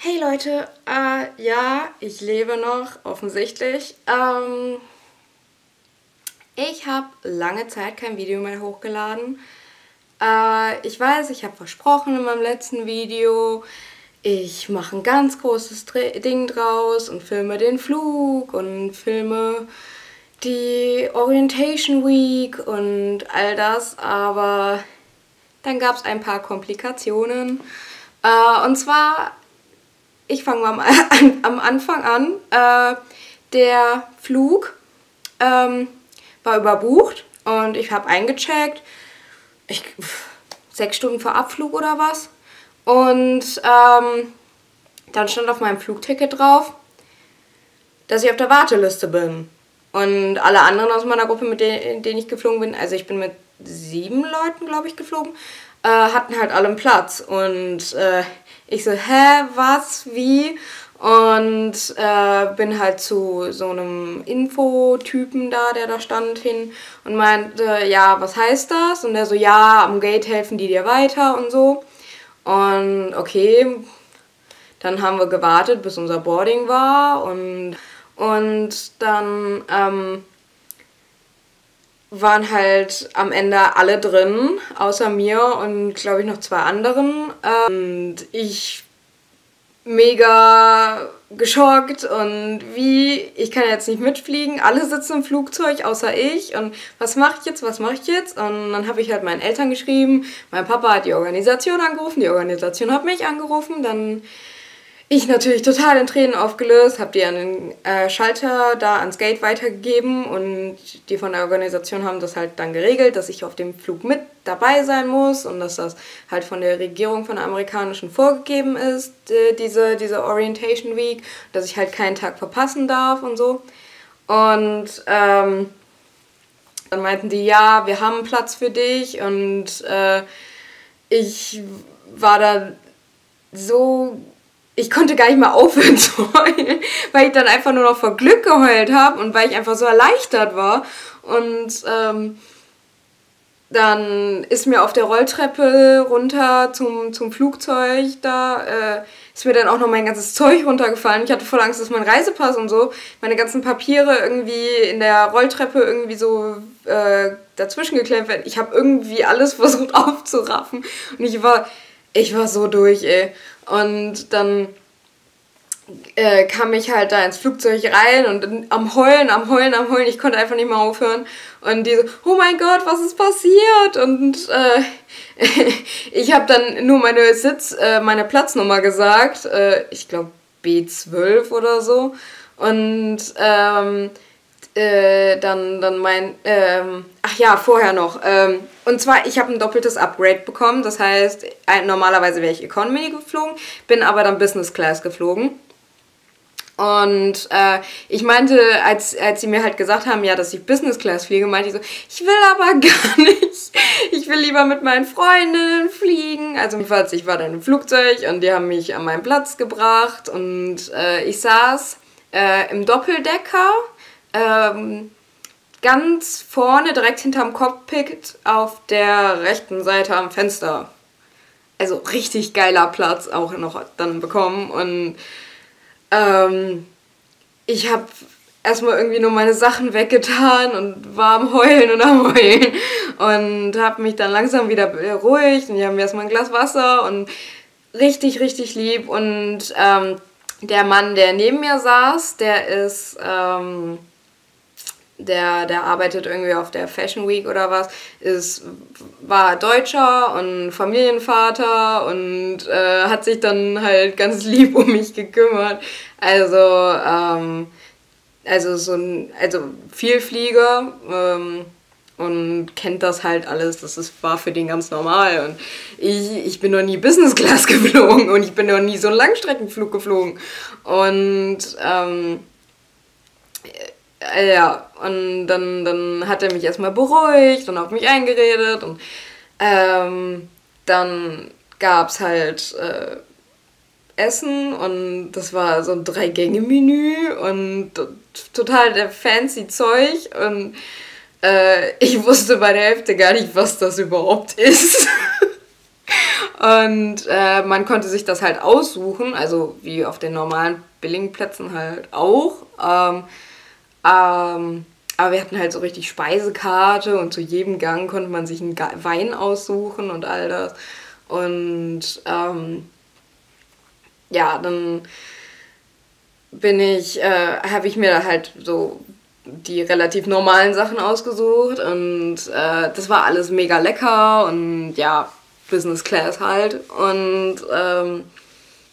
Hey Leute, ja, ich lebe noch, offensichtlich. Ich habe lange Zeit kein Video mehr hochgeladen. Ich weiß, ich habe versprochen in meinem letzten Video, ich mache ein ganz großes Ding draus und filme den Flug und filme die Orientation Week und all das, aber dann gab es ein paar Komplikationen. Und zwar, ich fange mal am Anfang an. Der Flug war überbucht und ich habe eingecheckt. 6 Stunden vor Abflug oder was. Und dann stand auf meinem Flugticket drauf, dass ich auf der Warteliste bin. Und alle anderen aus meiner Gruppe, in denen ich geflogen bin, also ich bin mit 7 Leuten, glaube ich, geflogen, hatten halt alle einen Platz. Und ich so, hä, was, wie? Und bin halt zu so einem Infotypen da, der da stand, hin und meinte, ja, was heißt das? Und der so, ja, am Gate helfen die dir weiter und so. Und okay, dann haben wir gewartet, bis unser Boarding war und dann waren halt am Ende alle drin, außer mir und glaube ich noch 2 anderen. Und ich mega geschockt und wie, ich kann jetzt nicht mitfliegen, alle sitzen im Flugzeug außer ich und was mache ich jetzt? Und dann habe ich halt meinen Eltern geschrieben, mein Papa hat die Organisation angerufen, die Organisation hat mich angerufen, dann ich natürlich total in Tränen aufgelöst, habe die an den Schalter da ans Gate weitergegeben und die von der Organisation haben das halt dann geregelt, dass ich auf dem Flug mit dabei sein muss und dass das halt von der Regierung, von der amerikanischen vorgegeben ist, diese Orientation Week, dass ich halt keinen Tag verpassen darf und so. Und dann meinten die, ja, wir haben einen Platz für dich und ich war da so... Ich konnte gar nicht mal aufhören zu heulen, weil ich dann einfach nur noch vor Glück geheult habe und weil ich einfach so erleichtert war. Und dann ist mir auf der Rolltreppe runter zum Flugzeug da, ist mir dann auch noch mein ganzes Zeug runtergefallen. Ich hatte voll Angst, dass mein Reisepass und so, meine ganzen Papiere irgendwie in der Rolltreppe irgendwie so dazwischen geklemmt werden. Ich habe irgendwie alles versucht aufzuraffen und ich war so durch, ey. Und dann kam ich halt da ins Flugzeug rein und am Heulen. Ich konnte einfach nicht mehr aufhören. Und die so, oh mein Gott, was ist passiert? Und ich habe dann nur meine Platznummer gesagt. Ich glaube B12 oder so. Und dann ach ja, vorher noch. Und zwar, ich habe ein doppeltes Upgrade bekommen. Das heißt, normalerweise wäre ich Economy geflogen, bin aber dann Business Class geflogen. Und ich meinte, als sie mir halt gesagt haben, ja, dass ich Business Class fliege, meinte ich so, ich will aber gar nicht. Ich will lieber mit meinen Freundinnen fliegen. Also jedenfalls, ich war dann im Flugzeug und die haben mich an meinen Platz gebracht. Und ich saß im Doppeldecker. Ganz vorne, direkt hinterm Cockpit, auf der rechten Seite am Fenster. Also richtig geiler Platz auch noch dann bekommen. Und ich habe erstmal irgendwie nur meine Sachen weggetan und war am Heulen. Und habe mich dann langsam wieder beruhigt und die haben mir erstmal ein Glas Wasser und richtig, richtig lieb. Und der Mann, der neben mir saß, der ist... Der arbeitet irgendwie auf der Fashion Week oder was, war Deutscher und Familienvater und hat sich dann halt ganz lieb um mich gekümmert. Also viel Flieger und kennt das halt alles, war für den ganz normal. Und ich bin noch nie Business Class geflogen und ich bin noch nie so einen Langstreckenflug geflogen. Und ja, und dann hat er mich erstmal beruhigt und auf mich eingeredet und dann gab's halt Essen und das war so ein 3-Gänge-Menü und total der fancy Zeug und ich wusste bei der Hälfte gar nicht, was das überhaupt ist. Und man konnte sich das halt aussuchen, also wie auf den normalen billigen Plätzen halt auch. Aber wir hatten halt so richtig Speisekarte und zu jedem Gang konnte man sich einen Wein aussuchen und all das. Und ja, dann habe ich mir da halt so die relativ normalen Sachen ausgesucht und das war alles mega lecker und ja, Business Class halt. Und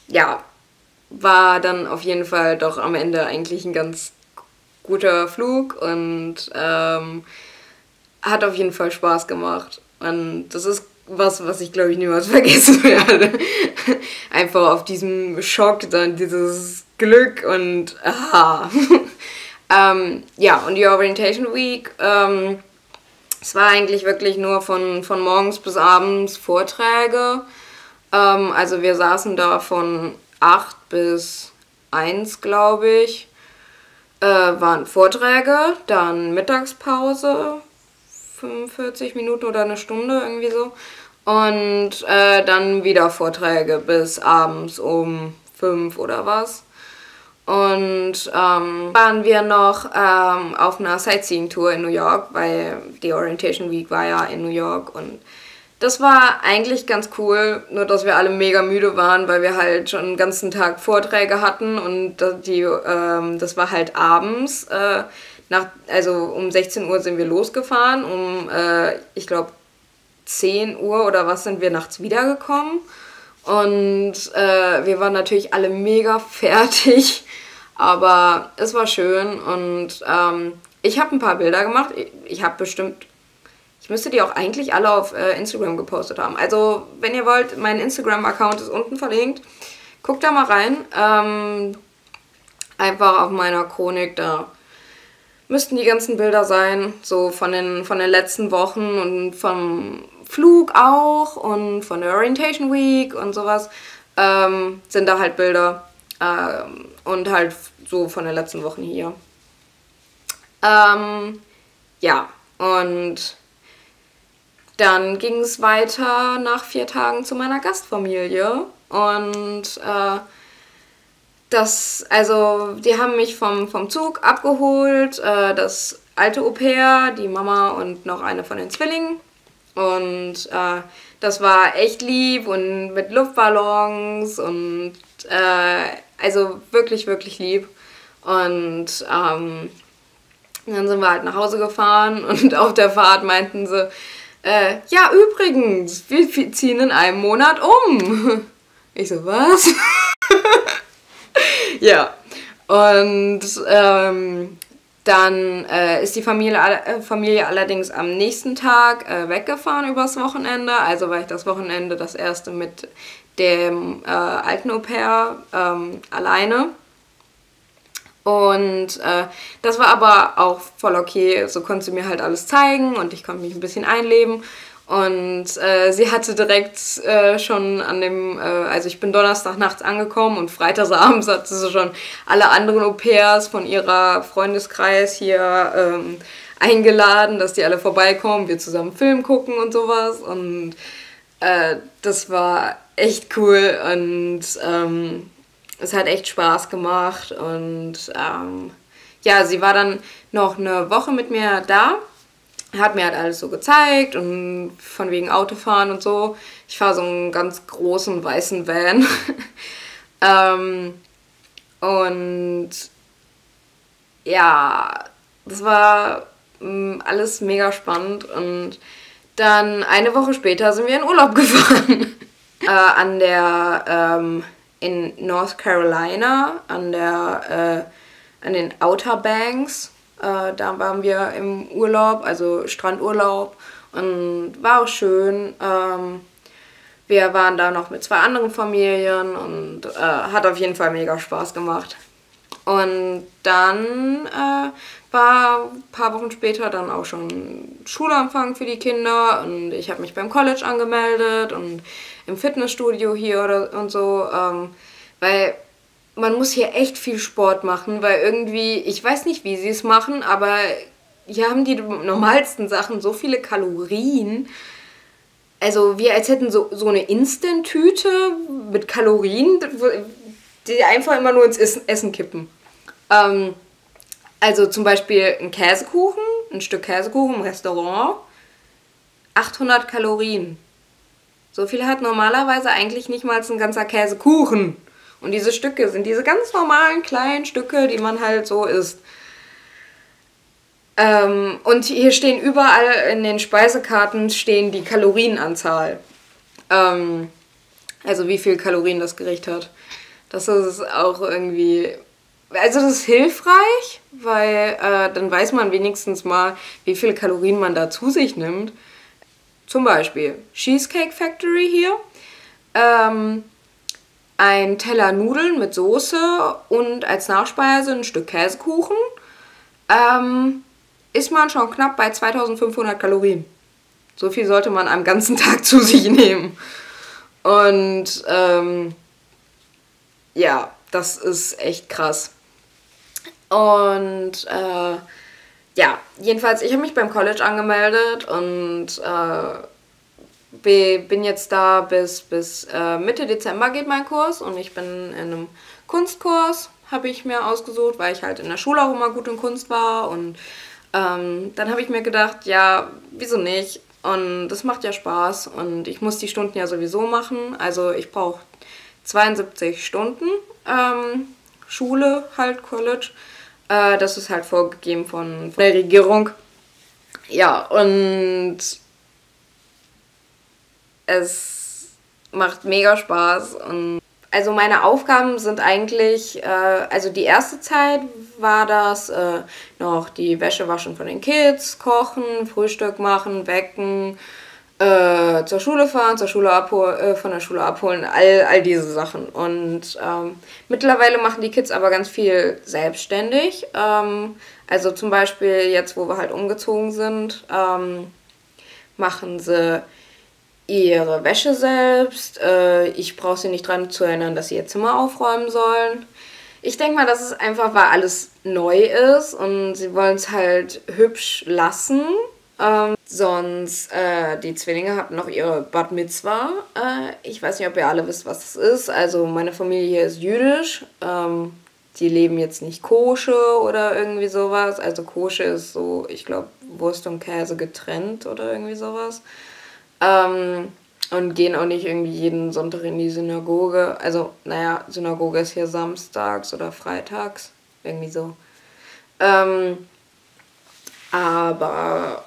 ja, war dann auf jeden Fall doch am Ende eigentlich ein ganz guter Flug und hat auf jeden Fall Spaß gemacht. Und das ist was, was ich glaube ich niemals vergessen werde. Einfach auf diesem Schock, dann dieses Glück und aha. Ja, und die Orientation Week, es war eigentlich wirklich nur von morgens bis abends Vorträge. Also wir saßen da von 8 bis 1, glaube ich, waren Vorträge, dann Mittagspause, 45 Minuten oder eine Stunde, irgendwie so. Und dann wieder Vorträge bis abends um 5 oder was. Und waren wir noch auf einer Sightseeing-Tour in New York, weil die Orientation Week war ja in New York. Und das war eigentlich ganz cool, nur dass wir alle mega müde waren, weil wir halt schon den ganzen Tag Vorträge hatten. Und das war halt abends. Also um 16 Uhr sind wir losgefahren, um, ich glaube, 10 Uhr oder was sind wir nachts wiedergekommen. Und wir waren natürlich alle mega fertig, aber es war schön und ich habe ein paar Bilder gemacht. Ich habe bestimmt, ich müsste die auch eigentlich alle auf Instagram gepostet haben. Also wenn ihr wollt, mein Instagram-Account ist unten verlinkt, guckt da mal rein, einfach auf meiner Chronik da. Müssten die ganzen Bilder sein, so von den letzten Wochen und vom Flug auch und von der Orientation Week und sowas, sind da halt Bilder und halt so von den letzten Wochen hier. Ja, und dann ging es weiter nach 4 Tagen zu meiner Gastfamilie und die haben mich vom Zug abgeholt, das alte Au-pair, die Mama und noch eine von den Zwillingen. Und das war echt lieb und mit Luftballons und also wirklich, wirklich lieb. Und dann sind wir halt nach Hause gefahren und auf der Fahrt meinten sie, ja übrigens, wir ziehen in einem Monat um. Ich so, was? Ja, und dann ist die Familie allerdings am nächsten Tag weggefahren übers Wochenende, also war ich das Wochenende das erste mit dem alten Au-pair alleine. Und das war aber auch voll okay, so konnte sie mir halt alles zeigen und ich konnte mich ein bisschen einleben. Und sie hatte direkt schon an dem, also ich bin Donnerstag nachts angekommen und freitagsabends hatte sie schon alle anderen Au-pairs von ihrer Freundeskreis hier eingeladen, dass die alle vorbeikommen, wir zusammen Film gucken und sowas. Und das war echt cool und es hat echt Spaß gemacht. Und ja, sie war dann noch eine Woche mit mir da. Hat mir halt alles so gezeigt und von wegen Autofahren und so. Ich fahre so einen ganz großen weißen Van. Und ja, das war alles mega spannend. Und dann eine Woche später sind wir in Urlaub gefahren. In North Carolina, an den Outer Banks. Da waren wir im Urlaub, also Strandurlaub und war auch schön. Wir waren da noch mit 2 anderen Familien und hat auf jeden Fall mega Spaß gemacht. Und dann war ein paar Wochen später dann auch schon Schulanfang für die Kinder und ich habe mich beim College angemeldet und im Fitnessstudio hier und so, weil man muss hier echt viel Sport machen, weil irgendwie, ich weiß nicht, wie sie es machen, aber hier haben die normalsten Sachen so viele Kalorien. also wir als hätten so eine Instant-Tüte mit Kalorien, die einfach immer nur ins Essen kippen. Also zum Beispiel ein Käsekuchen, ein Stück Käsekuchen im Restaurant, 800 Kalorien. So viel hat normalerweise eigentlich nicht mal ein ganzer Käsekuchen. Und diese Stücke sind diese ganz normalen kleinen Stücke, die man halt so isst. Und hier stehen überall in den Speisekarten stehen die Kalorienanzahl. Also wie viel Kalorien das Gericht hat. Das ist auch irgendwie... Also das ist hilfreich, weil dann weiß man wenigstens mal, wie viele Kalorien man da zu sich nimmt. Zum Beispiel Cheesecake Factory hier. Ein Teller Nudeln mit Soße und als Nachspeise ein Stück Käsekuchen. Ist man schon knapp bei 2500 Kalorien. So viel sollte man am ganzen Tag zu sich nehmen. Und ja, das ist echt krass. Und ja, jedenfalls, ich habe mich beim College angemeldet und bin jetzt da bis Mitte Dezember geht mein Kurs. Und ich bin in einem Kunstkurs, habe ich mir ausgesucht, weil ich halt in der Schule auch immer gut in Kunst war. Und dann habe ich mir gedacht, ja, wieso nicht? Und das macht ja Spaß und ich muss die Stunden ja sowieso machen. Also ich brauche 72 Stunden Schule, halt College. Das ist halt vorgegeben von der Regierung. Ja, und es macht mega Spaß. Und also meine Aufgaben sind eigentlich, also die erste Zeit war das noch die Wäsche waschen von den Kids, kochen, Frühstück machen, wecken, zur Schule fahren, von der Schule abholen, all diese Sachen. Und mittlerweile machen die Kids aber ganz viel selbstständig. Also zum Beispiel jetzt, wo wir halt umgezogen sind, machen sie ihre Wäsche selbst. Ich brauche sie nicht daran zu erinnern, dass sie ihr Zimmer aufräumen sollen. Ich denke mal, das ist einfach, weil alles neu ist und sie wollen es halt hübsch lassen. Sonst, die Zwillinge hatten noch ihre Bat Mitzvah. Ich weiß nicht, ob ihr alle wisst, was das ist. Also meine Familie ist jüdisch. Die leben jetzt nicht koscher oder irgendwie sowas. Also koscher ist so, ich glaube, Wurst und Käse getrennt oder irgendwie sowas. Und gehen auch nicht irgendwie jeden Sonntag in die Synagoge. Also, naja, Synagoge ist hier samstags oder freitags. Irgendwie so. Aber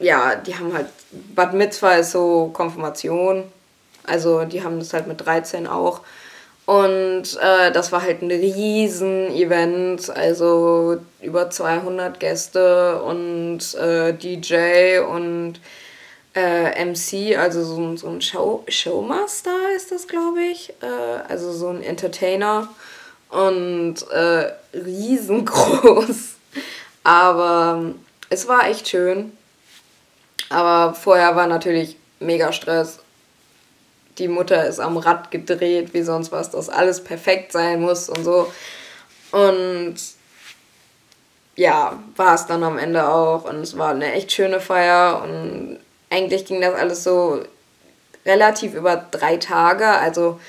ja, die haben halt, Bat Mitzvah ist so Konfirmation, also die haben das halt mit 13 auch. Und das war halt ein Riesen-Event, also über 200 Gäste und DJ und MC, also so ein Showmaster ist das, glaube ich, also so ein Entertainer und riesengroß. Aber es war echt schön. Aber vorher war natürlich mega Stress. Die Mutter ist am Rad gedreht, wie sonst was, dass alles perfekt sein muss und so. Und ja, war es dann am Ende auch. Und es war eine echt schöne Feier. Und eigentlich ging das alles so relativ über 3 Tage. Also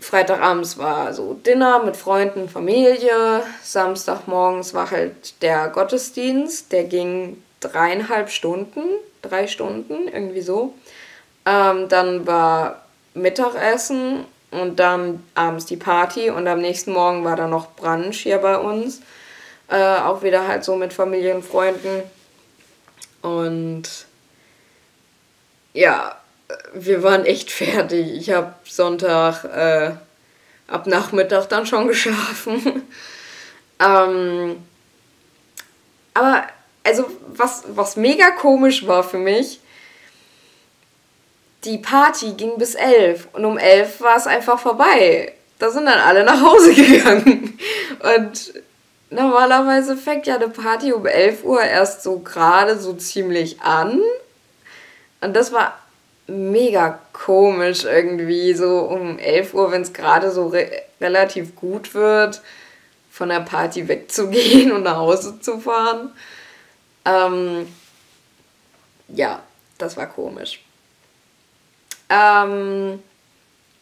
freitagabends war so Dinner mit Freunden, Familie. Samstagmorgens war halt der Gottesdienst. Der ging 3,5 Stunden, 3 Stunden, irgendwie so. Dann war Mittagessen und dann abends die Party und am nächsten Morgen war dann noch Brunch hier bei uns. Auch wieder halt so mit Familie und Freunden. Und ja, wir waren echt fertig. Ich habe Sonntag ab Nachmittag dann schon geschlafen. Aber also was mega komisch war für mich, die Party ging bis 11 und um 11 war es einfach vorbei. Da sind dann alle nach Hause gegangen. Und normalerweise fängt ja eine Party um 11 Uhr erst so gerade so ziemlich an. Und das war mega komisch irgendwie, so um 11 Uhr, wenn es gerade so relativ gut wird, von der Party wegzugehen und nach Hause zu fahren. Ja, Das war komisch.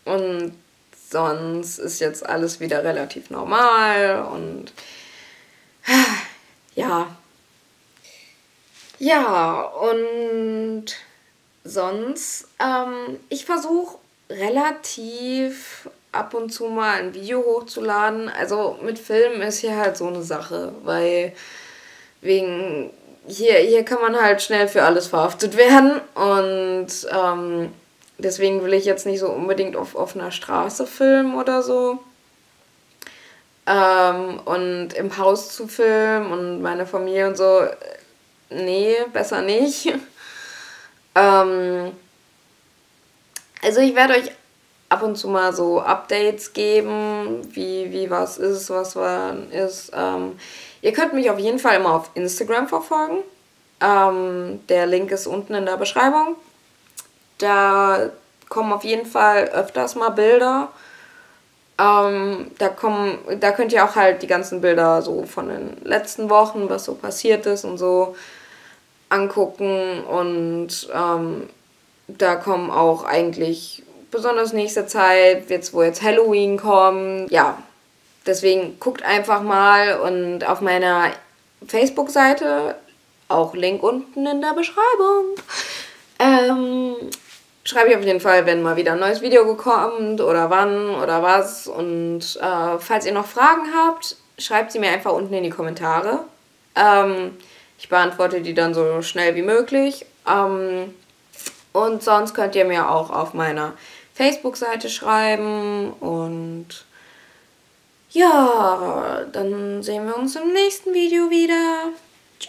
Und sonst ist jetzt alles wieder relativ normal und ja. Ja, und sonst, ich versuche relativ ab und zu mal ein Video hochzuladen. Also mit Filmen ist hier halt so eine Sache, weil wegen hier kann man halt schnell für alles verhaftet werden und deswegen will ich jetzt nicht so unbedingt auf offener Straße filmen oder so. Und im Haus zu filmen und meine Familie und so, nee, besser nicht. Also ich werde euch ab und zu mal so Updates geben, wie was ist, was wann ist. Ihr könnt mich auf jeden Fall immer auf Instagram verfolgen. Der Link ist unten in der Beschreibung. Da kommen auf jeden Fall öfters mal Bilder. Da könnt ihr auch halt die ganzen Bilder so von den letzten Wochen, was so passiert ist und so, angucken. Und da kommen auch eigentlich besonders nächste Zeit, jetzt wo jetzt Halloween kommt. Ja, deswegen guckt einfach mal und auf meiner Facebook-Seite, auch Link unten in der Beschreibung, schreibe ich auf jeden Fall, wenn mal wieder ein neues Video kommt oder wann oder was. Und falls ihr noch Fragen habt, schreibt sie mir einfach unten in die Kommentare. Ich beantworte die dann so schnell wie möglich. Und sonst könnt ihr mir auch auf meiner Facebook-Seite schreiben. Und ja, dann sehen wir uns im nächsten Video wieder. Tschüss!